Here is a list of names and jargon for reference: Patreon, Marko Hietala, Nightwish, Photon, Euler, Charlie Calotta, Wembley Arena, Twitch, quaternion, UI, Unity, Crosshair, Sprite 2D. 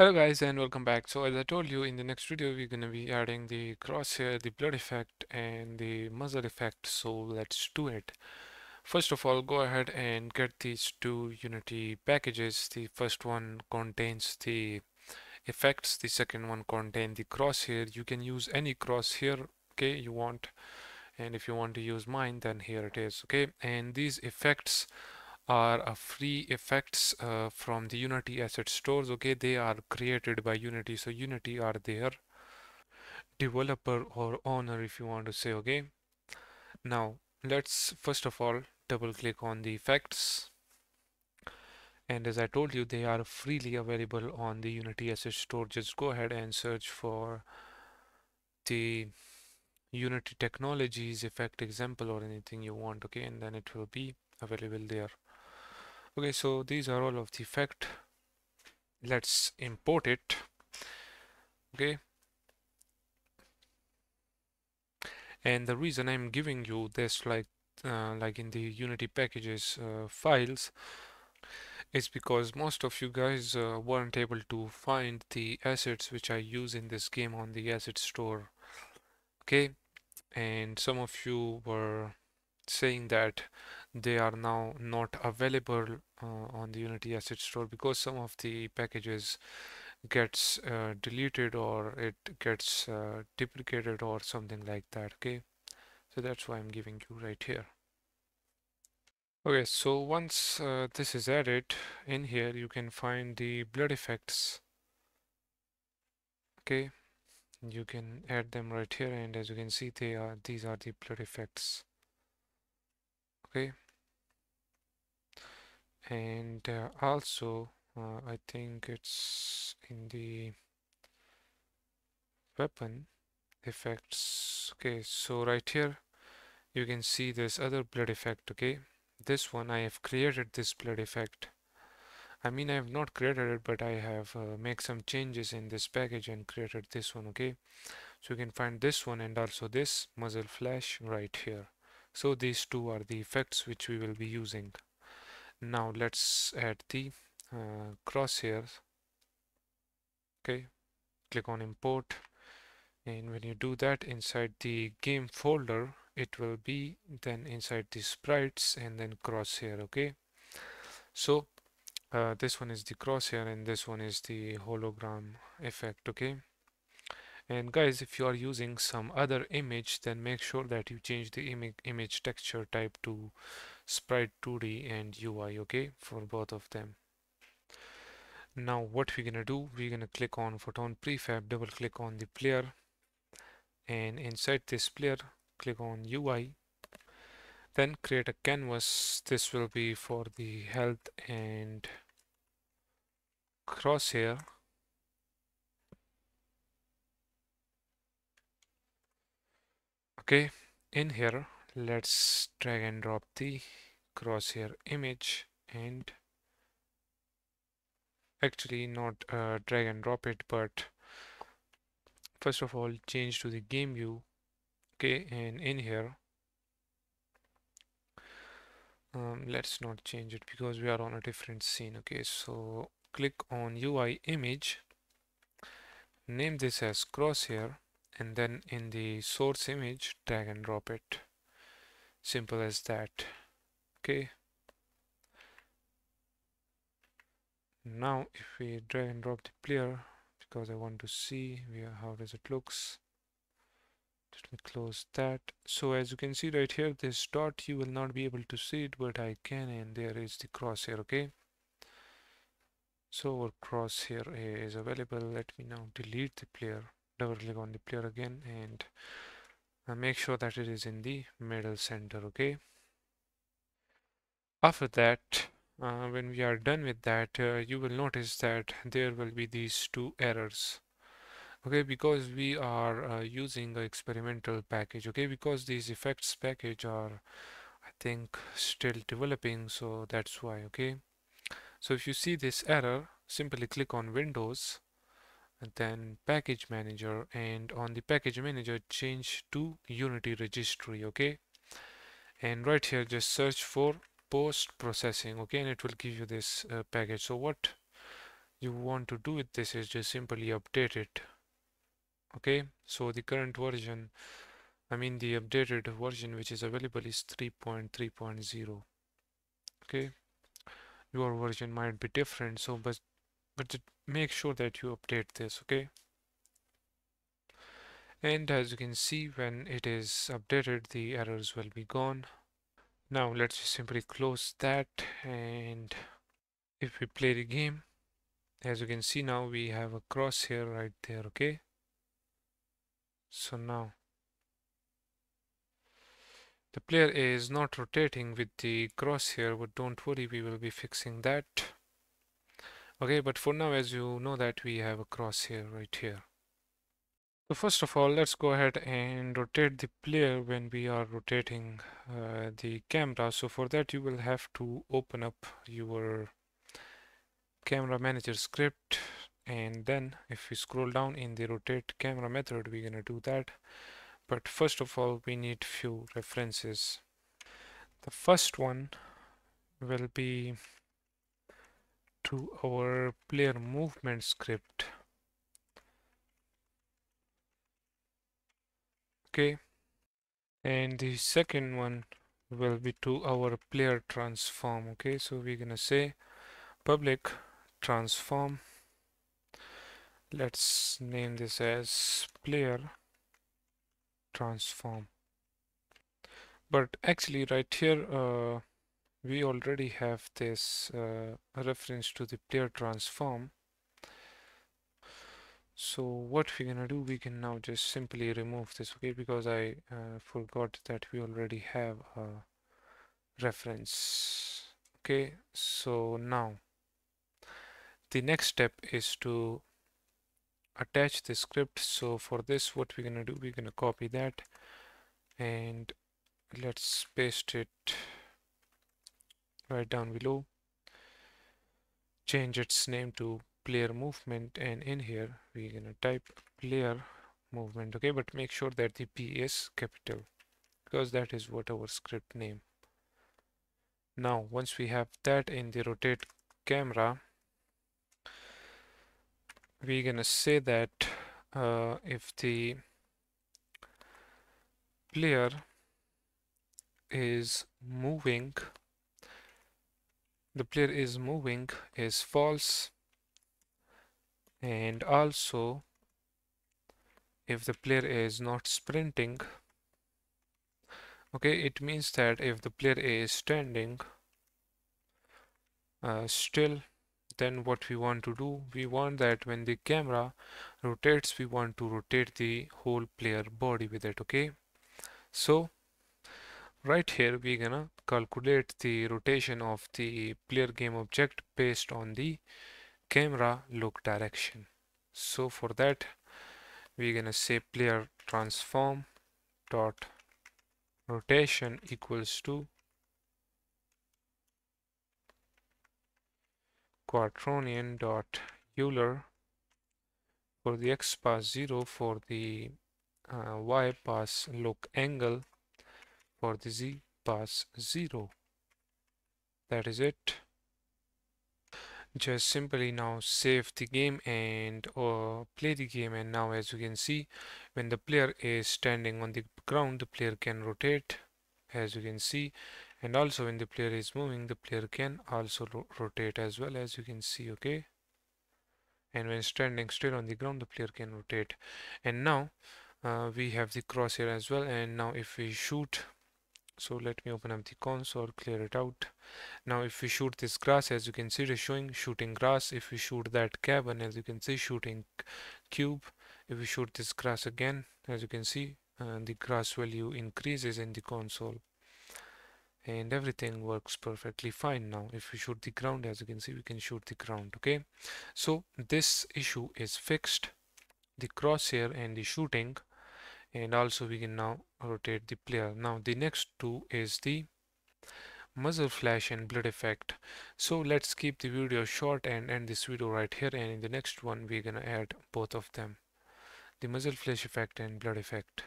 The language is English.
Hello guys and welcome back. So as I told you, in the next video we're going to be adding the crosshair, the blur effect and the muzzle effect. So let's do it. First of all, go ahead and get these two Unity packages. The first one contains the effects, the second one contains the crosshair. You can use any crosshair you want, and if you want to use mine then here it is. And these effects are free effects from the Unity asset stores. They are created by Unity, so Unity are their developer or owner, if you want to say. Now let's first of all double click on the effects, and as I told you, they are freely available on the Unity asset store. Just go ahead and search for the Unity Technologies effect example or anything you want, and then it will be available there. So these are all of the effect. Let's import it. And the reason I'm giving you this like in the Unity packages files is because most of you guys weren't able to find the assets which I use in this game on the asset store. And some of you were saying that they are now not available on the Unity asset store because some of the packages gets deleted or it gets duplicated or something like that. So that's why I'm giving you right here. So once this is added in here, you can find the blur effects. You can add them right here, and as you can see, they are these are the blur effects. And also I think it's in the weapon effects. So right here you can see this other blur effect. This one I have created, this blur effect. I mean, I have not created it, but I have made some changes in this package and created this one. So you can find this one and also this muzzle flash right here. So these two are the effects which we will be using. Now let's add the crosshairs. Click on import, and when you do that, inside the game folder it will be then inside the sprites and then crosshair. So this one is the crosshair and this one is the hologram effect. And guys, if you are using some other image, then make sure that you change the image texture type to Sprite 2D and UI, for both of them. Now what we're gonna do, we're gonna click on Photon prefab, double click on the player, and inside this player click on UI, then create a canvas. This will be for the health and crosshair. In here let's drag and drop the crosshair image, and actually not drag and drop it, but first of all change to the game view. And in here let's not change it because we are on a different scene. So click on UI image, name this as crosshair, and then in the source image drag and drop it. Simple as that. Now if we drag and drop the player, because I want to see where, how does it looks. Let me close that. So as you can see right here, this dot, you will not be able to see it, but I can, and there is the crosshair. So our crosshair is available. Let me now delete the player. Double click on the player again and make sure that it is in the middle center. After that, when we are done with that, you will notice that there will be these two errors. Because we are using an experimental package. Because these effects package are, I think, still developing, so that's why. So if you see this error, simply click on Windows and then package manager, and on the package manager change to Unity registry. And right here just search for post processing. And it will give you this package. So what you want to do with this is just simply update it. Okay, so the current version, I mean the updated version which is available is 3.3.0. okay, your version might be different, so but make sure that you update this. Okay, and as you can see, when it is updated, the errors will be gone. Now let's just simply close that, and if we play the game, as you can see now we have a crosshair right there. Okay, so now the player is not rotating with the crosshair, but don't worry, we will be fixing that. Okay, but for now, as you know that we have a crosshair right here. So first of all, let's go ahead and rotate the player when we are rotating the camera. So for that, you will have to open up your camera manager script, and then if we scroll down in the rotate camera method, we're gonna do that. But first of all, we need few references. The first one will be to our player movement script. Okay, and the second one will be to our player transform. Okay, so we're gonna say public transform. Let's name this as player transform. But actually right here we already have this reference to the player transform. So what we're gonna do, we can now just simply remove this. Okay, because I forgot that we already have a reference. Okay, so now the next step is to attach the script. So for this, what we're gonna do, we're gonna copy that and let's paste it right down below, change its name to player movement, and in here we're gonna type player movement. Okay, but make sure that the P is capital, because that is what our script name. Now once we have that in the rotate camera, we're gonna say that if the player is moving, is false, and also if the player is not sprinting. Okay, it means that if the player is standing still, then what we want to do, we want that when the camera rotates, we want to rotate the whole player body with it. Okay, so right here we're gonna calculate the rotation of the player game object based on the camera look direction. So for that, we're gonna say player transform dot rotation equals to quaternion dot Euler for the x pass 0, for the y pass look angle, for the z pass 0. That is it. Just simply now save the game and play the game, and now as you can see, when the player is standing on the ground, the player can rotate, as you can see, and also when the player is moving, the player can also rotate as well, as you can see. Okay, and when standing still on the ground, the player can rotate. And now we have the crosshair as well. And now if we shoot, so let me open up the console, clear it out. Now if we shoot this grass, as you can see, it is showing shooting grass. If we shoot that cabin, as you can see, shooting cube. If we shoot this grass again, as you can see, the grass value increases in the console, and everything works perfectly fine. Now if we shoot the ground, as you can see, we can shoot the ground. Okay, so this issue is fixed, the crosshair and the shooting, and also we can now rotate the player. Now the next two is the muzzle flash and blood effect. So let's keep the video short and end this video right here, and in the next one we're gonna add both of them, the muzzle flash effect and blood effect.